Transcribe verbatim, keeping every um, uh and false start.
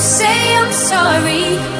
say I'm sorry.